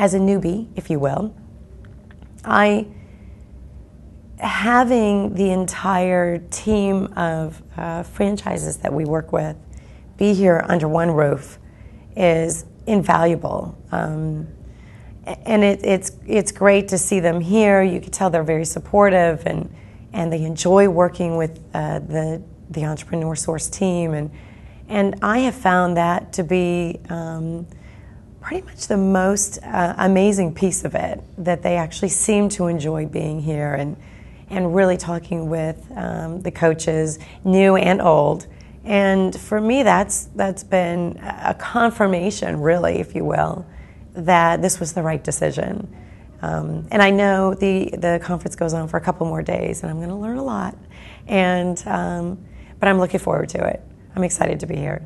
as a newbie, if you will, having the entire team of franchises that we work with be here under one roof is invaluable. And it's great to see them here. You can tell they're very supportive, and they enjoy working with the Entrepreneur Source team. And I have found that to be pretty much the most amazing piece of it, that they actually seem to enjoy being here and really talking with the coaches, new and old. And for me, that's been a confirmation, really, if you will, that this was the right decision. And I know the conference goes on for a couple more days, and I'm going to learn a lot. But I'm looking forward to it. I'm excited to be here.